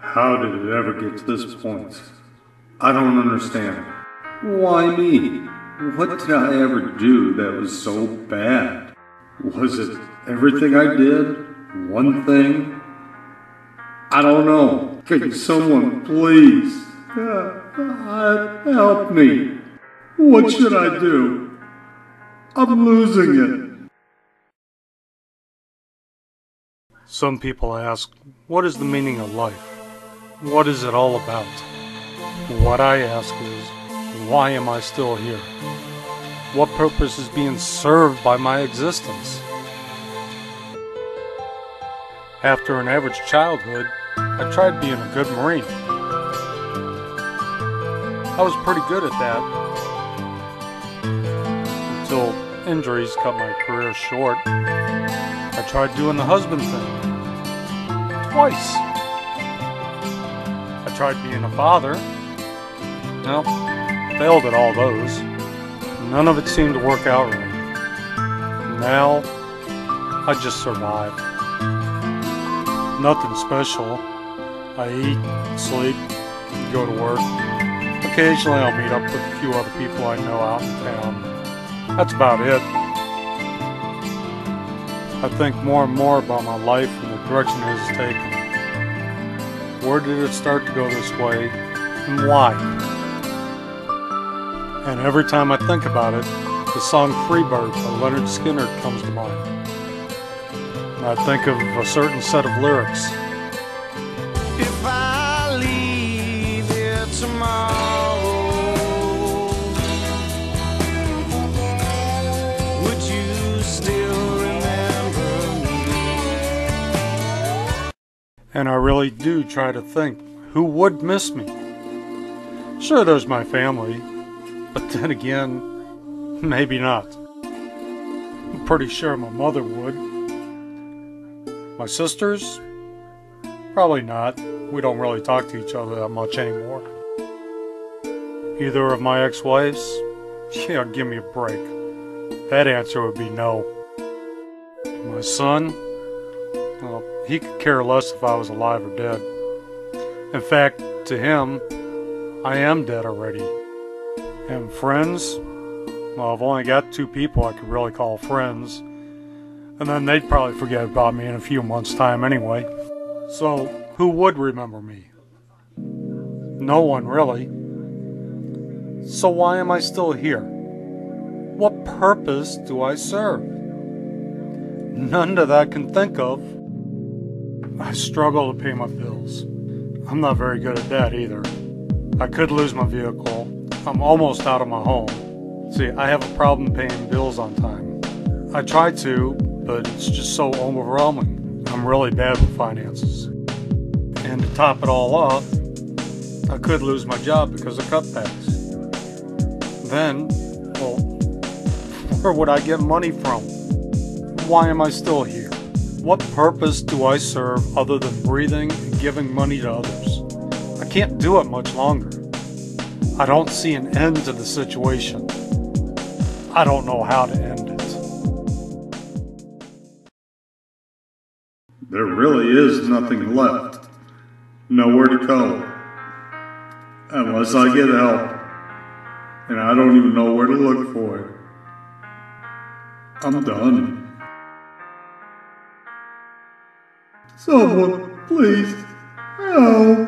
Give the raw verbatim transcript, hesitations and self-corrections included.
How did it ever get to this point? I don't understand. Why me? What did I ever do that was so bad? Was it everything I did? One thing? I don't know. Could someone please uh, help me? What should I do? I'm losing it. Some people ask, what is the meaning of life? What is it all about? What I ask is, why am I still here? What purpose is being served by my existence? After an average childhood, I tried being a good Marine. I was pretty good at that, until injuries cut my career short. I tried doing the husband thing, twice. I tried being a father, well, failed at all those. None of it seemed to work out right. Now, I just survive. Nothing special. I eat, sleep, go to work. Occasionally I'll meet up with a few other people I know out in town. That's about it. I think more and more about my life and the direction it has taken. Where did it start to go this way, and why? And every time I think about it, the song Freebird by Lynyrd Skynyrd comes to mind. And I think of a certain set of lyrics. If I leave here tomorrow, would you still remember me? And I really do try to think, who would miss me? Sure, there's my family. But then again, maybe not. I'm pretty sure my mother would. My sisters? Probably not. We don't really talk to each other that much anymore. Either of my ex-wives? Yeah, give me a break. That answer would be no. My son? Well, he could care less if I was alive or dead. In fact, to him, I am dead already. And friends, well, I've only got two people I could really call friends, and then they'd probably forget about me in a few months' time anyway. So, who would remember me? No one, really. So why am I still here? What purpose do I serve? None that I can think of. I struggle to pay my bills. I'm not very good at that either. I could lose my vehicle. I'm almost out of my home. See, I have a problem paying bills on time. I try to, but it's just so overwhelming. I'm really bad with finances. And to top it all off, I could lose my job because of cutbacks. Then, well, where would I get money from? Why am I still here? What purpose do I serve other than breathing and giving money to others? I can't do it much longer. I don't see an end to the situation. I don't know how to end it. There really is nothing left. Nowhere to go. Unless I get help. And I don't even know where to look for it. I'm done. Someone, please, help.